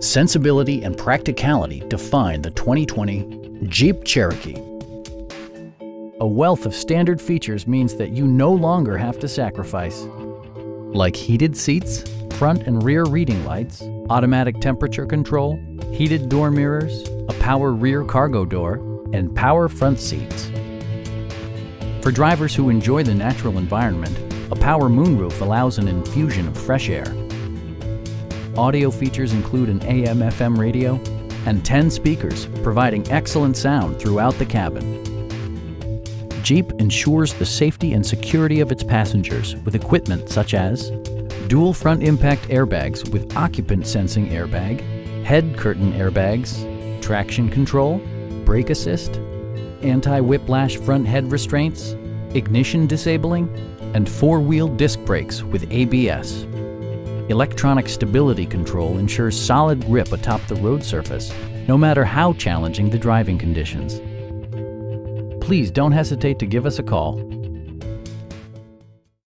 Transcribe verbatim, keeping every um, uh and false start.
Sensibility and practicality define the twenty twenty Jeep Cherokee. A wealth of standard features means that you no longer have to sacrifice, like heated seats, front and rear reading lights, automatic temperature control, heated door mirrors, a power rear cargo door, and power front seats. For drivers who enjoy the natural environment, a power moonroof allows an infusion of fresh air. Audio features include an A M F M radio and ten speakers, providing excellent sound throughout the cabin. Jeep ensures the safety and security of its passengers with equipment such as dual front impact airbags with occupant sensing airbag, head curtain airbags, traction control, brake assist, anti-whiplash front head restraints, ignition disabling, and four-wheel disc brakes with A B S. Electronic stability control ensures solid grip atop the road surface, no matter how challenging the driving conditions. Please don't hesitate to give us a call.